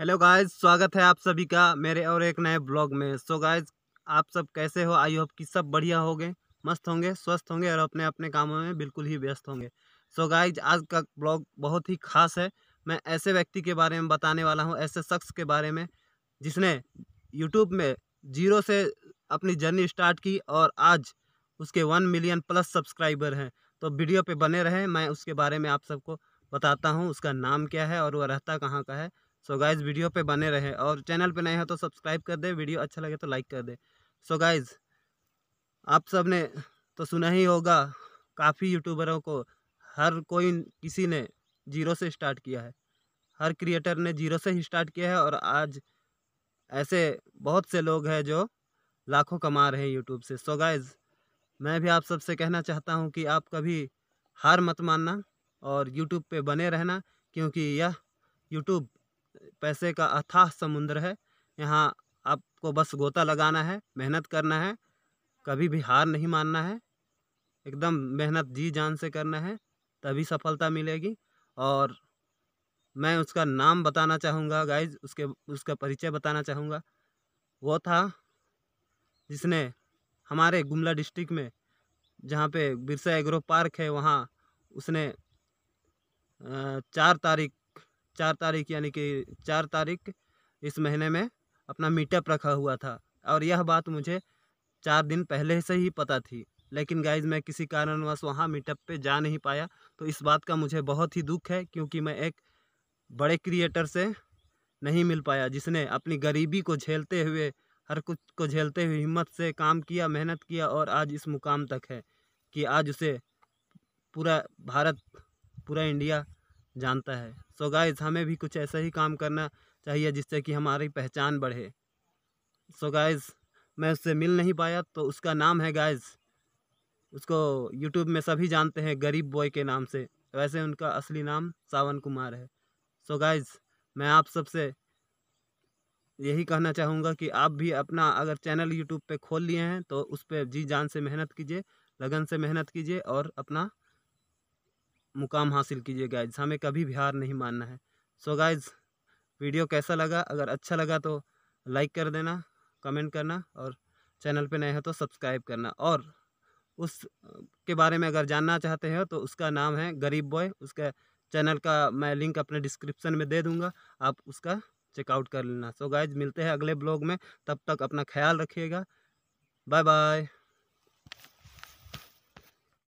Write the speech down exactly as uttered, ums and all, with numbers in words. Hello guys, स्वागत है आप सभी का मेरे और एक नए ब्लॉग में। सो so गाइस, आप सब कैसे हो? आई होप कि सब बढ़िया होंगे, मस्त होंगे, स्वस्थ होंगे और अपने अपने कामों में बिल्कुल ही व्यस्त होंगे। सो so गाइस, आज का ब्लॉग बहुत ही खास है। मैं ऐसे व्यक्ति के बारे में बताने वाला हूं, ऐसे शख्स के बारे में जिसने यूट्यूब में जीरो से अपनी जर्नी स्टार्ट की और आज उसके वन मिलियन प्लस सब्सक्राइबर हैं। तो वीडियो पर बने रहें, मैं उसके बारे में आप सबको बताता हूँ, उसका नाम क्या है और वह रहता कहाँ का है। सो so गाइज, वीडियो पे बने रहे और चैनल पे नए हो तो सब्सक्राइब कर दे, वीडियो अच्छा लगे तो लाइक कर दे। सो so गाइज, आप सब ने तो सुना ही होगा, काफ़ी यूट्यूबरों को हर कोई किसी ने जीरो से स्टार्ट किया है, हर क्रिएटर ने जीरो से ही स्टार्ट किया है और आज ऐसे बहुत से लोग हैं जो लाखों कमा रहे हैं यूट्यूब से। सो so गाइज, मैं भी आप सबसे कहना चाहता हूँ कि आप कभी हार मत मानना और यूट्यूब पर बने रहना, क्योंकि यह यूट्यूब पैसे का अथाह समुद्र है। यहाँ आपको बस गोता लगाना है, मेहनत करना है, कभी भी हार नहीं मानना है, एकदम मेहनत जी जान से करना है, तभी सफलता मिलेगी। और मैं उसका नाम बताना चाहूँगा गाइज, उसके उसका परिचय बताना चाहूँगा। वो था जिसने हमारे गुमला डिस्ट्रिक्ट में, जहाँ पे बिरसा एग्रो पार्क है, वहाँ उसने चार तारीख चार तारीख यानी कि चार तारीख इस महीने में अपना मीटअप रखा हुआ था और यह बात मुझे चार दिन पहले से ही पता थी, लेकिन गाइज मैं किसी कारणवश वहाँ मीटअप पे जा नहीं पाया। तो इस बात का मुझे बहुत ही दुख है, क्योंकि मैं एक बड़े क्रिएटर से नहीं मिल पाया जिसने अपनी गरीबी को झेलते हुए, हर कुछ को झेलते हुए हिम्मत से काम किया, मेहनत किया और आज इस मुकाम तक है कि आज उसे पूरा भारत, पूरा इंडिया जानता है। सो so गाइज, हमें भी कुछ ऐसा ही काम करना चाहिए जिससे कि हमारी पहचान बढ़े। सो so गाइज, मैं उससे मिल नहीं पाया, तो उसका नाम है गाइज, उसको यूट्यूब में सभी जानते हैं गरीब बॉय के नाम से, वैसे उनका असली नाम सावन कुमार है। सो so गाइज, मैं आप सबसे यही कहना चाहूँगा कि आप भी अपना अगर चैनल यूट्यूब पे खोल लिए हैं तो उस पर जी जान से मेहनत कीजिए, लगन से मेहनत कीजिए और अपना मुकाम हासिल कीजिए। गाइज, हमें कभी भी हार नहीं मानना है। सो गाइज, वीडियो कैसा लगा? अगर अच्छा लगा तो लाइक कर देना, कमेंट करना और चैनल पे नए हो तो सब्सक्राइब करना। और उस के बारे में अगर जानना चाहते हो तो उसका नाम है गरीब बॉय, उसका चैनल का मैं लिंक अपने डिस्क्रिप्शन में दे दूँगा, आप उसका चेकआउट कर लेना। सो गाइज, मिलते हैं अगले ब्लॉग में, तब तक अपना ख्याल रखिएगा, बाय बाय।